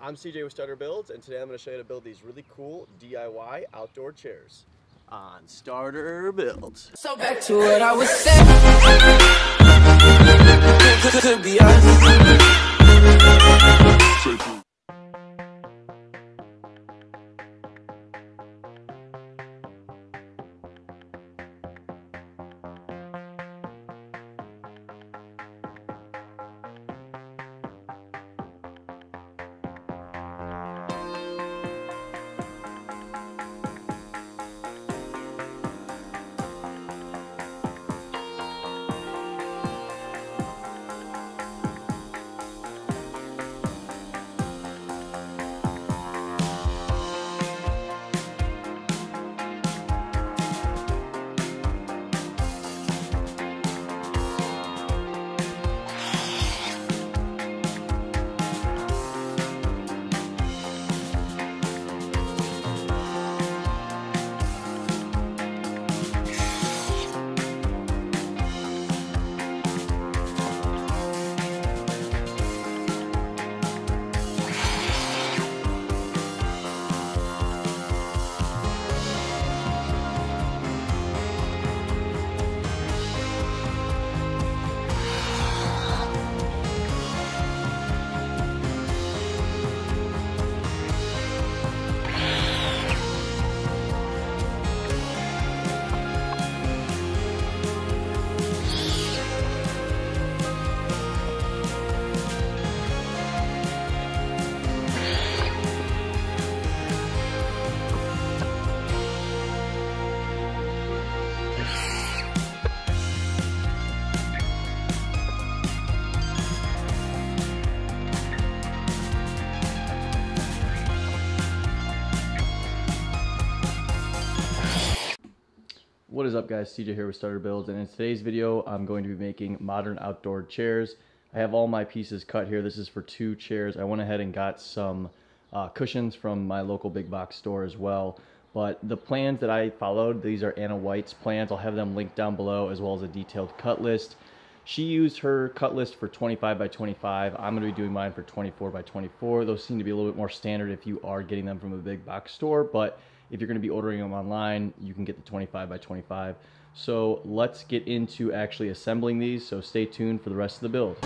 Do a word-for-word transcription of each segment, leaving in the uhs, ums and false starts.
I'm C J with Starter Builds, and today I'm going to show you how to build these really cool D I Y outdoor chairs on Starter Builds. So back to what I was saying. Could be us. What is up, guys? C J here with Starter Builds, and in today's video I'm going to be making modern outdoor chairs. I have all my pieces cut here. This is for two chairs. I went ahead and got some uh, cushions from my local big box store as well. But the plans that I followed, these are Anna White's plans. I'll have them linked down below, as well as a detailed cut list. She used her cut list for twenty-five by twenty-five. I'm going to be doing mine for twenty-four by twenty-four. Those seem to be a little bit more standard if you are getting them from a big box store, but if you're going to be ordering them online, you can get the twenty-five by twenty-five. So let's get into actually assembling these. So stay tuned for the rest of the build.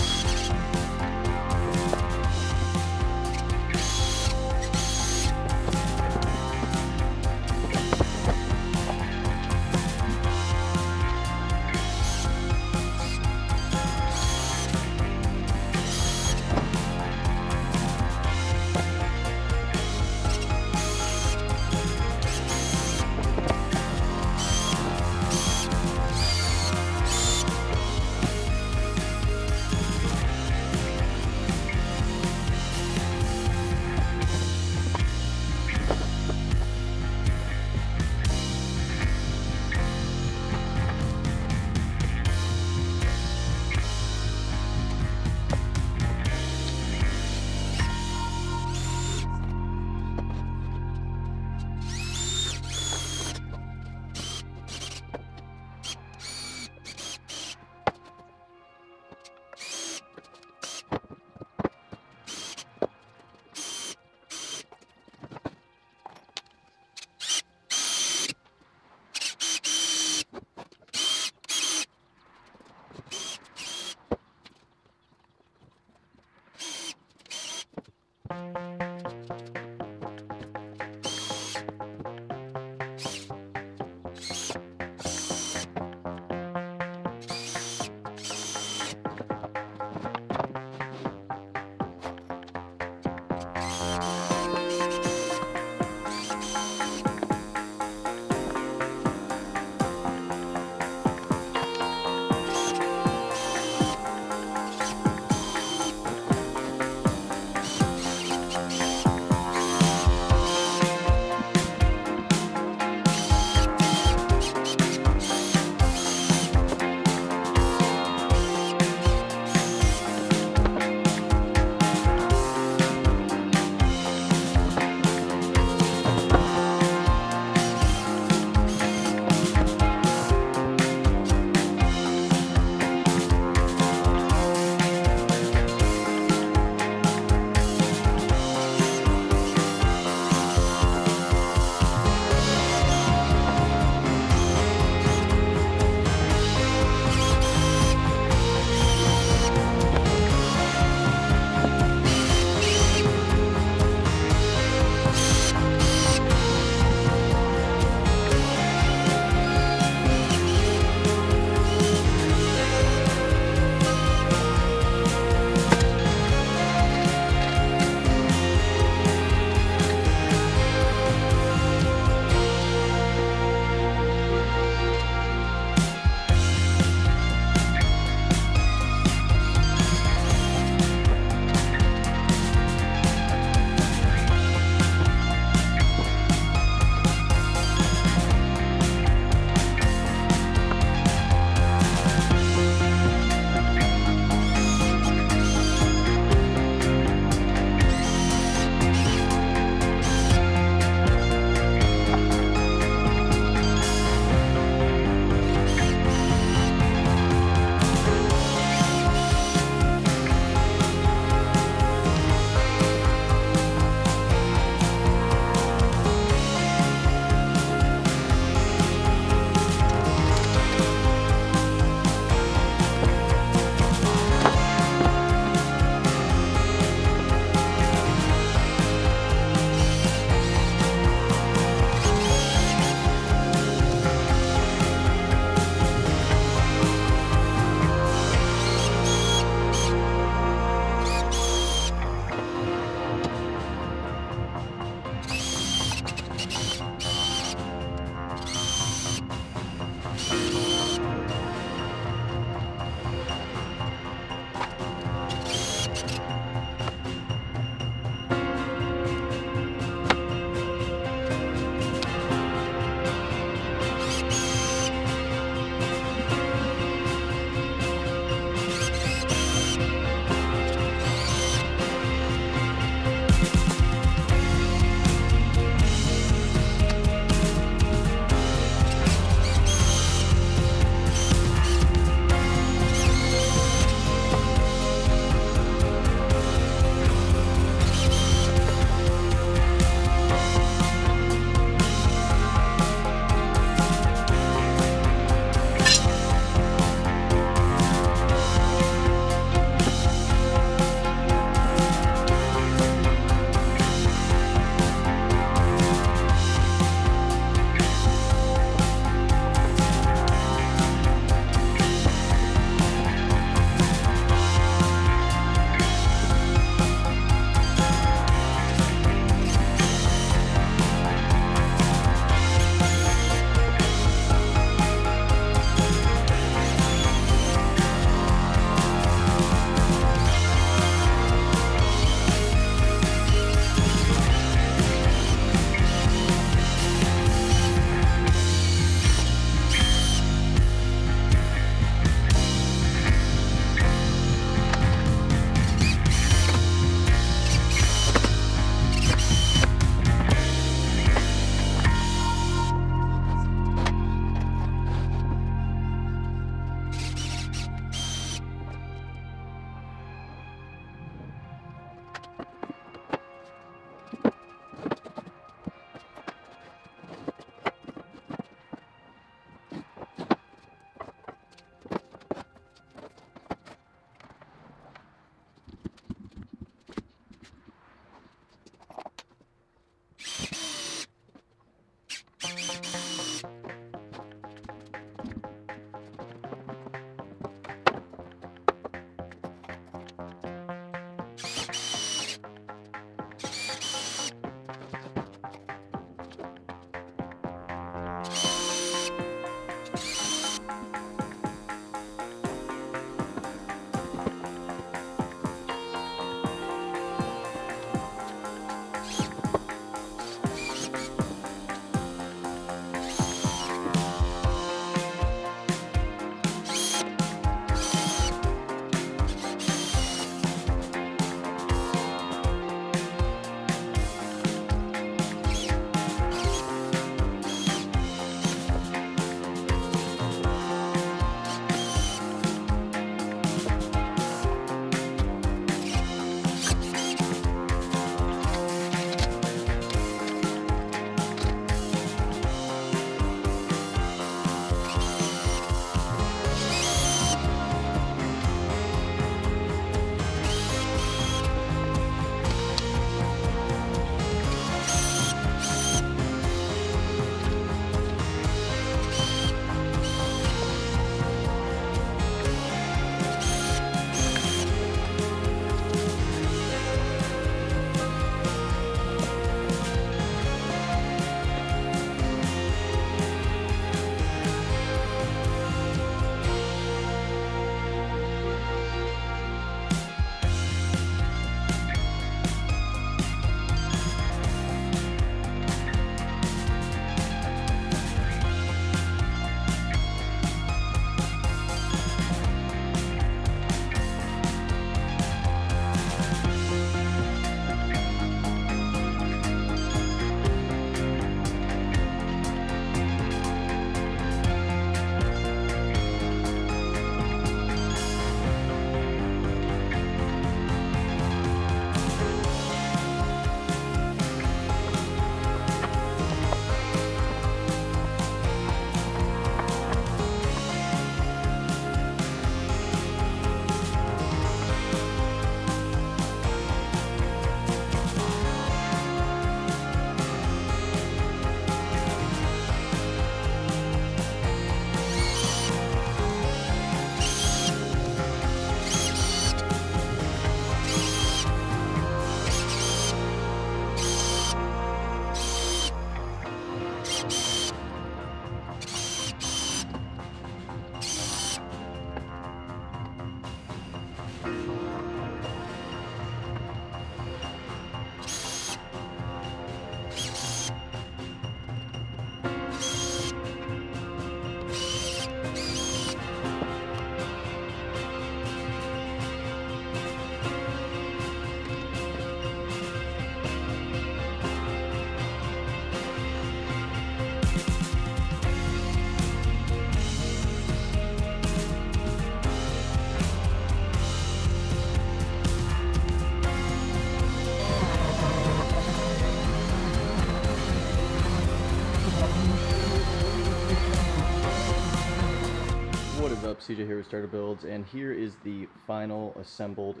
What is up, C J here with Starter Builds, and here is the final assembled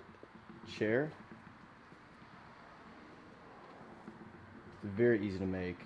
chair. It's very easy to make.